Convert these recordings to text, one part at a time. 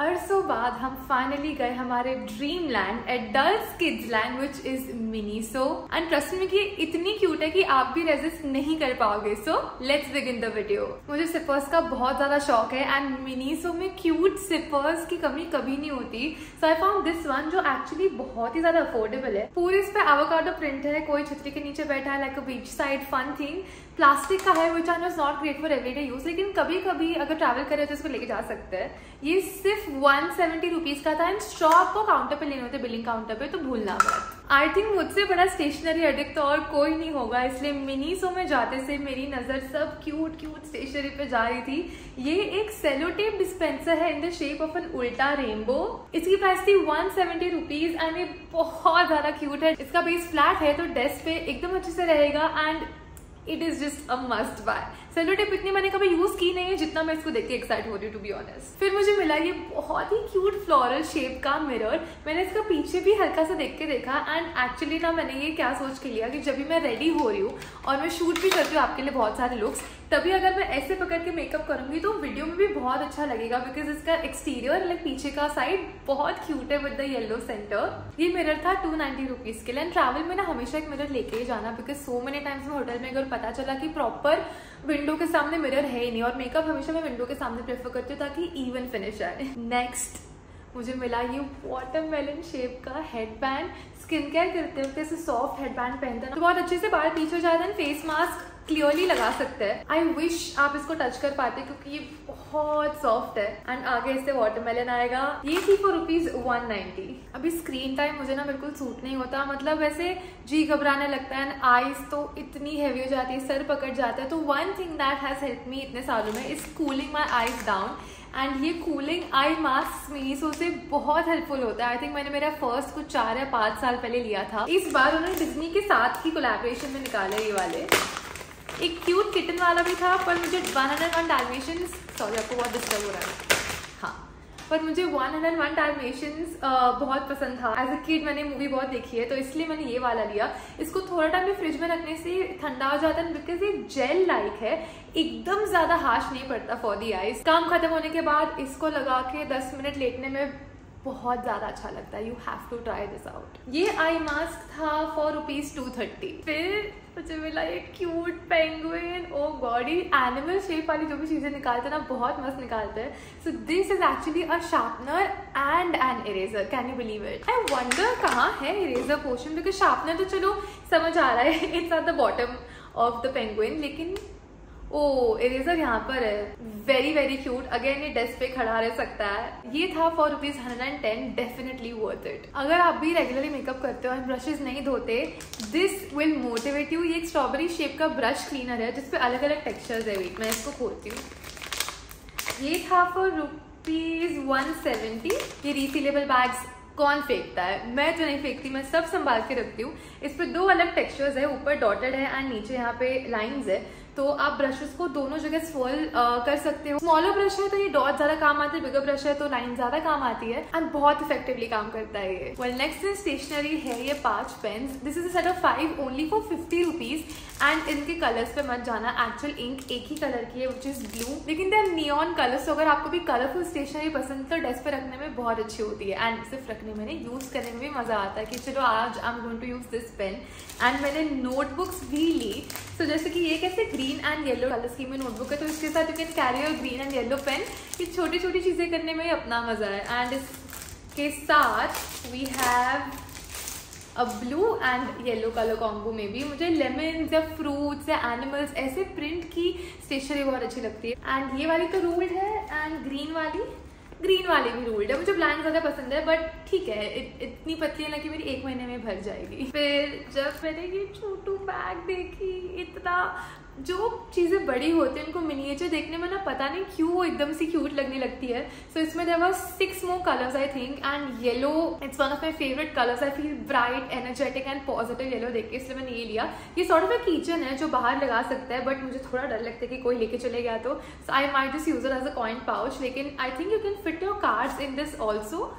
अरसों बाद हम फाइनली गए हमारे dream land adults kids land which is Miniso and trust me कि इतनी क्यूट है कि आप भी रेजिस्ट नहीं कर पाओगे। So let's begin the video. मुझे सिपर्स का बहुत ज्यादा शौक है एंड मिनीसो में क्यूट सिपर्स की कमी कभी नहीं होती। So I found this one जो एक्चुअली बहुत ही ज्यादा अफोर्डेबल है। पूरे इस पे एवोकाडो प्रिंट है, कोई छतरी के नीचे बैठा है, like a beach side fun thing. Plastic का है which I know is not great for everyday use, लेकिन कभी कभी अगर ट्रैवल करे तो इसको लेके जा सकते हैं। ये सिर्फ 170 रुपीज का था एंड स्ट्रॉ आपको काउंटर पे लेने होते, बिलिंग काउंटर पे, तो भूलना मत। आई थिंक मुझसे बड़ा स्टेशनरी एडिक्ट तो और कोई नहीं होगा, इसलिए मिनीसो में जाते से मेरी नजर सब क्यूट क्यूट स्टेशनरी पे जा रही थी। ये एक सेलो टेप डिस्पेंसर है in the shape of an उल्टा रेनबो। इसकी प्राइस थी 170 रुपीज एंड ये बहुत ज्यादा क्यूट है। इसका बेस फ्लैट है तो डेस्क पे एकदम अच्छे से रहेगा and it is just a must buy. Cello tape इतनी मैंने कभी यूज की नहीं है जितना मैं इसको देख के एक्साइट हो रही हूँ, टू बी ऑनेस्ट। फिर मुझे मिला ये बहुत ही क्यूट फ्लोरल शेप का मिरर। मैंने इसका पीछे भी हल्का सा देख के देखा एंड एक्चुअली ना मैंने ये क्या सोच के लिया कि जब भी मैं रेडी हो रही हूँ और मैं शूट भी करती हूँ आपके लिए बहुत सारे लुक्स, तभी अगर मैं ऐसे पकड़ के मेकअप करूंगी तो वीडियो में भी बहुत अच्छा लगेगा बिकॉज इसका एक्सटीरियर लाइक पीछे का साइड बहुत क्यूट है विद द येलो सेंटर। ये मिरर था 290 रुपीज के लिए एंड ट्रैवल में ना हमेशा एक मिरर लेके ही जाना बिकॉज सो मेनी टाइम्स में होटल में अगर पता चला कि प्रॉपर विंडो के सामने मिरर है ही नहीं, और मेकअप हमेशा मैं विंडो के सामने प्रेफर करती हूँ ताकि इवन फिनिश आए। नेक्स्ट मुझे मिला ये वाटरमेलन शेप का हेडबैंड। स्किन केयर करते हुए ऐसे सॉफ्ट हेडबैंड पहनते हैं तो बहुत अच्छे से बाल पीछे जाते हैं, फेस मास्क क्लियरली लगा सकते हैं। आई विश आप इसको टच कर पाते क्योंकि ये बहुत सॉफ्ट है एंड आगे इससे वाटरमेलन आएगा। ये थी फॉर ₹190। अभी स्क्रीन टाइम मुझे ना बिल्कुल सूट नहीं होता, मतलब ऐसे जी घबराने लगता है एंड आईज तो इतनी हैवी हो जाती है, सर पकड़ जाता है। तो one thing that has help me इतने सालों में is cooling my eyes down and ये कूलिंग आई मास्क मिनीसो से बहुत हेल्पफुल होता है। आई थिंक मैंने मेरा फर्स्ट कुछ 4 या 5 साल पहले लिया था। इस बार उन्होंने डिज्नी के साथ ही कोलैबोरेशन में निकाले ये वाले। एक क्यूट किटन वाला भी था पर मुझे 101 डालमेशियंस, सॉरी आपको बहुत डिस्टर्ब हो रहा है, हाँ पर मुझे 101 डालमेशियंस बहुत पसंद था। एज अ किड मैंने मूवी बहुत देखी है तो इसलिए मैंने ये वाला लिया। इसको थोड़ा टाइम फ्रिज में रखने से ठंडा हो जाता है बिकॉज ये जेल लाइक है, एकदम ज्यादा हार्श नहीं पड़ता फॉर दी आईज। काम खत्म होने के बाद इसको लगा के 10 मिनट लेटने में बहुत ज्यादा अच्छा लगता है। You have to try this out. ये आई मास्क था फॉर ₹230। फिर मुझे मिला ये cute penguin. Oh God, animal shape वाली जो भी चीजें निकालते हैं ना बहुत मस्त निकालते हैं। So this is actually a sharpener and an eraser. Can you believe it? I wonder कहाँ है इरेजर पोर्शन, बिकॉज शार्पनर तो चलो समझ आ रहा है, it's at the bottom of the penguin, लेकिन ओह इरेजर यहाँ पर है। Very very cute. अगेन ये डेस्क पे खड़ा रह सकता है। ये था फॉर ₹110। Definitely worth it. अगर आप भी रेगुलरली मेकअप करते हो और ब्रशेज नहीं धोते, दिस विल मोटिवेट यू। ये एक स्ट्रॉबेरी शेप का ब्रश क्लीनर है जिसपे अलग अलग टेक्सचर्स है। मैं इसको खोलती हूँ। ये था फॉर ₹170। ये रीसीलेबल बैग्स कौन फेंकता है? मैं तो नहीं फेंकती, मैं सब संभाल के रखती हूँ। इस पर 2 अलग टेक्सचर्स है, ऊपर डॉटेड है एंड नीचे यहाँ पे लाइंस है। तो आप ब्रशेस को दोनों जगह स्वर्ल कर सकते हो। स्मॉलर ब्रश है तो ये डॉट ज्यादा काम आते हैं, बिगर ब्रश है तो लाइन ज्यादा काम आती है एंड बहुत इफेक्टिवली काम करता है ये। वेल नेक्स्ट इन स्टेशनरी है ये 5 pens. This is a set of 5 only for ₹50 and इनके कलर्स पे मत जाना। एक्चुअल इंक एक ही कलर की है विच इज ब्लू, लेकिन दे आर नियॉन कलर्स। तो अगर आपको भी कलरफुल स्टेशनरी पसंद तो डेस्क पे रखने में बहुत अच्छी होती है एंड सिर्फ रखने में नहीं, यूज करने में भी मजा आता है कि चलो आज I am going to use this pen. And मैंने नोटबुक्स भी ली। सो जैसे कि ये कैसे green and yellow colour scheme में नोटबुक है तो इसके साथ you can carry your green and yellow pen. ये छोटी छोटी चीजें करने में अपना मजा है। एंड इसके साथ we have a blue and yellow colour combo में भी मुझे लेमन्स या फ्रूट्स या एनिमल्स ऐसे प्रिंट की स्टेशनरी बहुत अच्छी लगती है। एंड ये वाली तो रूल्ड है एंड ग्रीन वाली भी रूल्ड है। मुझे ब्लैंक ज़्यादा पसंद है बट ठीक है, इतनी पतली है ना कि मेरी 1 महीने में भर जाएगी। फिर जब मैंने ये छोटू बैग देखी, इतना जो चीज़ें बड़ी होती हैं उनको मिनिएचर देखने में ना पता नहीं क्यों एकदम सी क्यूट लगने लगती है। सो इसमें there were 6 more colours I think and yellow it's one of my favourite colours. I feel bright, energetic and positive yellow देख के इसलिए मैंने ये लिया। ये सॉर्ट ऑफ अ कीचेन है जो बाहर लगा सकता है बट मुझे थोड़ा डर लगता है कि कोई लेके चले गया तो। So I might just use it as a coin pouch, लेकिन I think you can fit your cards in this also.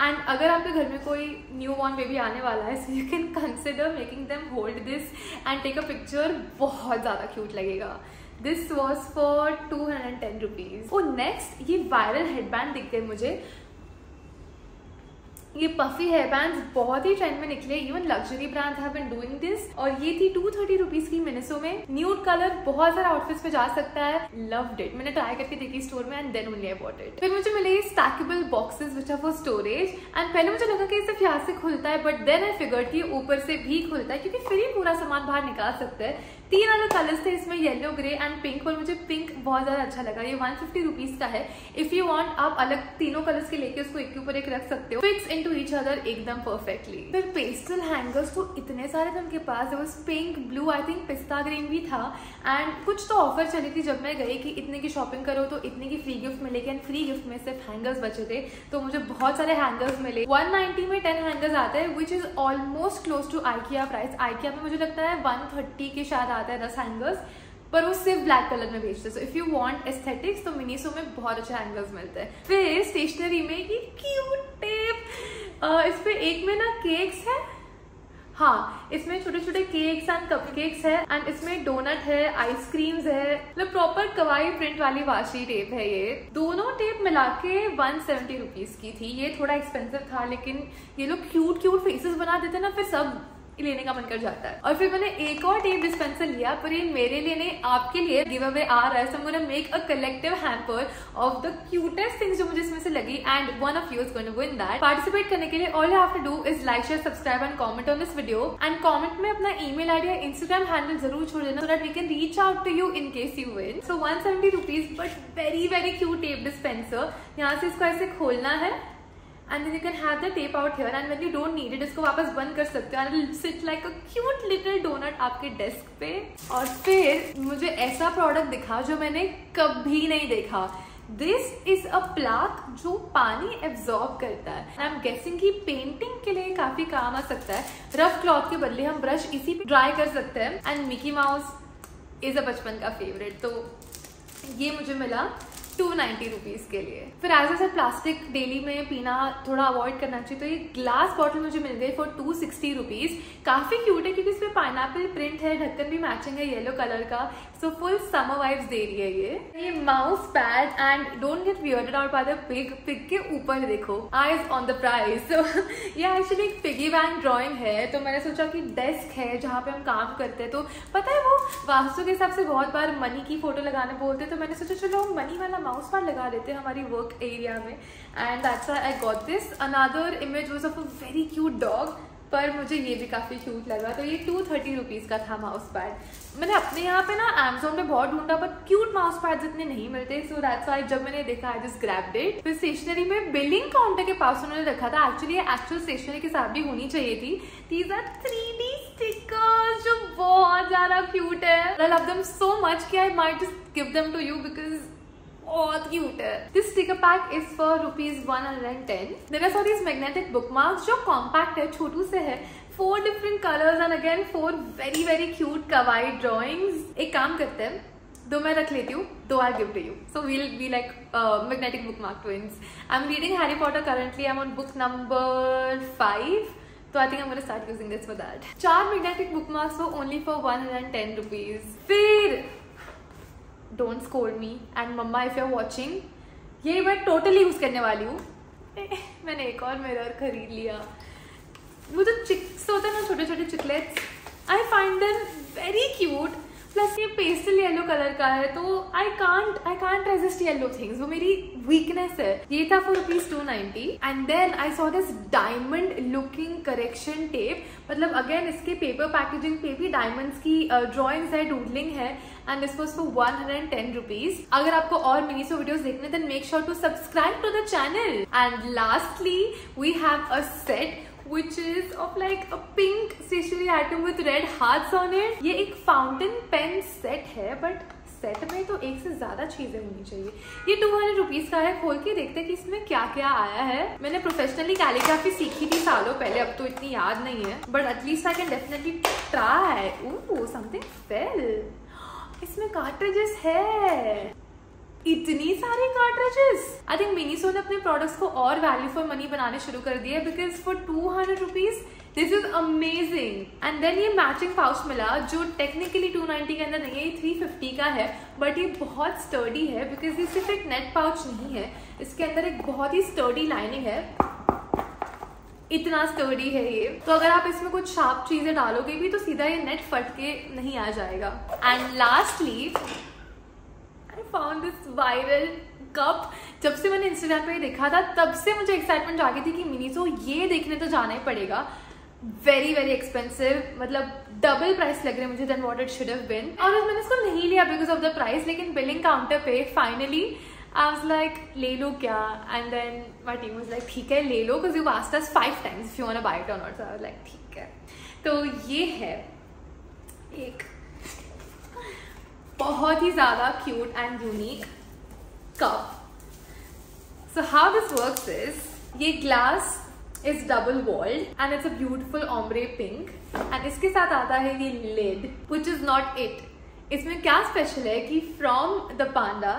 And अगर आपके घर में कोई न्यू बॉर्न बेबी आने वाला है so you can consider making them hold this and take a picture, बहुत ज़्यादा क्यूट लगेगा। This was for 210 rupees. और नेक्स्ट ये वायरल हेडबैंड दिख गए मुझे। ये पफी हेयरबैंड्स बहुत ही ट्रेंड में निकले, even luxury brand have been doing this. और ये थी 230 रुपीज की मिनिसो में। न्यूड कलर बहुत सारे आउटफिट्स पे जा सकता है। लव्ड इट, मैंने ट्राई करके देखी स्टोर में and then only I bought it. फिर मुझे मिले stackable boxes which are for storage. And पहले मुझे लगा कि सिर्फ यहाँ से खुलता है, बट देन आई फिगर्ड कि ऊपर से भी खुलता है, क्योंकि फिर ही पूरा सामान बाहर निकाल सकते हैं। तीन अलग कलर्स थे इसमें, येलो, ग्रे एंड पिंक। और मुझे पिंक बहुत ज्यादा अच्छा लगा। ये 150 रुपीज का है। इफ यू वांट आप अलग तीनों कलर्स के लेके उसको एक के ऊपर एक रख सकते हो, फिक्स इनटू ईच अदर एकदम परफेक्टली। फिर पेस्टल हैंगर्स तो इतने सारे थे उनके पास। वो pink, blue, I think pista green भी था। एंड कुछ तो ऑफर चली थी जब मैं गई कि इतने की शॉपिंग करो तो इतने की फ्री गिफ्ट मिलेगी, एंड फ्री गिफ्ट में सिर्फ हैंगर्स बचे थे। तो मुझे बहुत सारे हैंगर्स मिले। 190 में 10 हैंगर्स आते हैं, which is almost close to IKEA price. IKEA में मुझे लगता है 130 के शायद आता है 10 हैंगर्स, पर वो सिर्फ ब्लैक कलर में बेचते हैं। So if you want aesthetics तो मिनिसो में बहुत अच्छे हैंगर्स मिलते हैं। फिर स्टेशनरी में ये क्यूट टेप, इस पे एक में ना केक्स है, हाँ इसमें छोटे छोटे केक्स एंड कपकेक्स है, एंड इसमें डोनट है, आइसक्रीम्स है, मतलब प्रॉपर कवाई प्रिंट वाली वाशी टेप है। ये दोनों टेप मिला के 170 रुपीज की थी। ये थोड़ा एक्सपेंसिव था, लेकिन ये लोग क्यूट क्यूट फेसेस बना देते ना, फिर सब लेने का मन कर जाता है। और फिर मैंने एक और टेप डिस्पेंसर लिया, पर ये मेरे लिए नहीं आपके लिए गिव अवे आ रहा है। So I am gonna make a collective hamper of the cutest things जो मुझे इसमें से लगी, and one of you is gonna win that. Participate करने के लिए all you have to do is like, share, subscribe and comment on this video. And comment में अपना ईमेल आईडी या इंस्टाग्राम हैंडल जरूर छोड़ देना, so that we can reach out to you in case you win. So 170 rupees, but very very cute tape dispenser. यहाँ से इसको ऐसे खोलना है and then you can have the tape out here, and when you don't need it इसको वापस बंद कर सकते हो, and it will sit like a cute little donut आपके डेस्क पे। और फिर मुझे ऐसा प्रोडक्ट दिखा जो मैंने कभी नहीं देखा। दिस इज अ प्लाक जो पानी एब्जॉर्ब करता है। आई एम गेसिंग कि पेंटिंग के लिए काफी काम आ सकता है। रफ क्लॉथ के बदले हम ब्रश इसी पे ड्राई कर सकते हैं। And Mickey Mouse is a बचपन का फेवरेट, तो ये मुझे मिला 290 रुपीज के लिए। फिर एज ऐसे प्लास्टिक डेली में पीना थोड़ा अवॉइड करना चाहिए, तो ये ग्लास बॉटल मुझे मिल गई फॉर 260 रुपीज। काफी क्यूट है क्योंकि इस पे पाइनएप्पल प्रिंट है, ढक्कन भी मैचिंग है येलो कलर का। सो फुल समर वाइब्स दे रही है ये mouse pad. And don't get weirded out by the pig, pig के ऊपर देखो, आईज ऑन द प्राइस। ये एक्चुअली एक पिगी बैंक ड्रॉइंग है, तो मैंने सोचा कि डेस्क है जहाँ पे हम काम करते हैं, तो पता है वो वास्तु के हिसाब से बहुत बार मनी की फोटो लगाने बोलते हैं, तो मैंने सोचा चलो मनी वाला माउस पैड लगा देते हैं हमारी वर्क एरिया में। And that's why I got this. Another image was of a very cute dog, पर मुझे ये भी काफ़ी क्यूट लगा। तो ये 230 रुपीज़ का था माउस पैड। मैंने अपने यहाँ पे ना अमेजोन पे बहुत ढूंढा, बट क्यूट माउस पैड इतने नहीं मिलते। सो दैट्स व्हाई जब मैंने देखा आई जस्ट ग्रैब्ड इट। फिर स्टेशनरी में बिलिंग काउंटर के पास उन्होंने रखा था, एक्चुअली ये एक्चुअल स्टेशनरी के साथ भी होनी चाहिए थी। दीज आर 3D स्टिकर्स जो बहुत ज़्यादा क्यूट है। I love them so much कि I might just give them to you because बहुत क्यूट है। This sticker pack is for ₹110। There are so this magnetic bookmarks जो कॉम्पैक्ट है, छोटू से है। 4 different colours and again 4 very very cute kawaii drawings. एक काम करते हैं, दो मैं रख लेती हूँ, दो I give to you. So we'll be like magnetic bookmark twins. I am reading Harry Potter currently, I am on book number 5, तो I think I will start using this for that. 4 magnetic bookmarks for only for ₹110। फिर Don't scold me and mama if you're watching, ये मैं totally use करने वाली हूँ। मैंने एक और मिरर खरीद लिया। मुझे चिक्स होते हैं ना, छोटे छोटे Chiclets, I find them very cute. Plus ये पेस्टल येलो कलर का है, तो I can't resist yellow things, वो मेरी वीकनेस है। ये था for ₹290। And then I saw this diamond looking correction tape, मतलब अगेन इसके पेपर पैकेजिंग पे भी डायमंड्स की ड्रॉइंग्स है, डूडलिंग है। And this was for ₹110। अगर आपको और मिनिसो वीडियोस देखने then make sure to subscribe to the channel. And lastly we have a set which is of like a pink stationery item with red hearts on it. ये एक fountain pen set है, but set में तो एक से ज्यादा चीजें होनी चाहिए। ये 200 रुपीज का है। खोल के देखते हैं कि इसमें क्या क्या आया है। मैंने प्रोफेशनली कैलीग्राफी सीखी थी सालों पहले, अब तो इतनी याद नहीं है, but at least I can definitely try. Oh, something fail. इसमें कार्ट्रिजेस है। इतनी सारी कार्ट्रिजेस। आई थिंक मिनीसो ने अपने प्रोडक्ट्स को और वैल्यू फॉर मनी बनाने शुरू कर दिए because for 200 rupees this is amazing. And then ये मैचिंग पाउच मिला जो टेक्निकली 290 के अंदर नहीं है, 350 का है, बट ये बहुत स्टर्डी है बिकॉज ये सिर्फ एक नेट पाउच नहीं है, इसके अंदर एक बहुत ही स्टर्डी लाइनिंग है, इतना स्टर्डी है ये। तो अगर आप इसमें कुछ शार्प चीजें डालोगे भी तो सीधा ये नेट फट के नहीं आ जाएगा। And lastly I found this viral cup. जब से मैंने इंस्टाग्राम पे देखा था तब से मुझे एक्साइटमेंट आ गई थी कि मिनीसो ये देखने तो जाना ही पड़ेगा। वेरी वेरी एक्सपेंसिव, मतलब डबल प्राइस लग रहे मुझे then what it should have been. और मैंने इसको नहीं लिया बिकॉज ऑफ द प्राइस, लेकिन बिलिंग काउंटर पे फाइनली I was like ले लो क्या, and then my team was like ठीक है ले लो because you asked us 5 times if you want to buy it or not, so I was like ठीक है। तो ये है एक बहुत ही ज़्यादा cute and unique cup. So how this works is ये glass is double walled and it's a beautiful ombre pink and इसके साथ आता है ये lid which is not it। इसमें क्या special है कि from the panda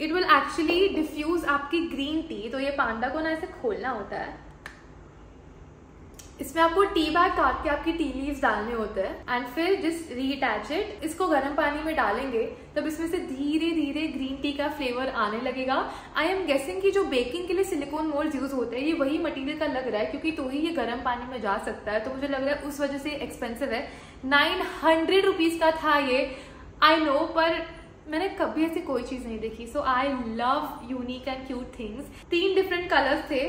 it will actually diffuse आपकी ग्रीन टी। तो ये पांडा को ना ऐसे खोलना होता है, इसमें आपको टी बैग काट के आपकी टी लीव्स डालने होते हैं एंड फिर जस्ट रीअटैच इट। इसको गर्म पानी में डालेंगे तब इसमें से धीरे धीरे ग्रीन टी का फ्लेवर आने लगेगा। आई एम गेसिंग कि जो बेकिंग के लिए सिलिकॉन मोल्ड यूज होते हैं ये वही मटेरियल का लग रहा है क्योंकि तो ही ये गर्म पानी में जा सकता है, तो मुझे लग रहा है उस वजह से एक्सपेंसिव है। 900 रुपीज का था ये, आई नो, पर मैंने कभी ऐसी कोई चीज नहीं देखी। So I love unique and cute things. 3 different colours थे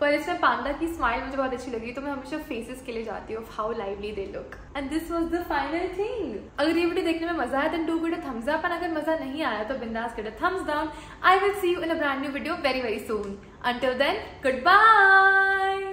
पर इसमें पांडा की स्माइल मुझे बहुत अच्छी लगी, तो मैं हमेशा फेसेस के लिए जाती हूँ, how lively they look. And this was the final thing. अगर ये वीडियो देखने में मजा आया then do give it a thumbs up, and अगर मजा नहीं आया तो बिंदास give it a thumbs down. I will see you in a brand new video very very soon. Until then good bye.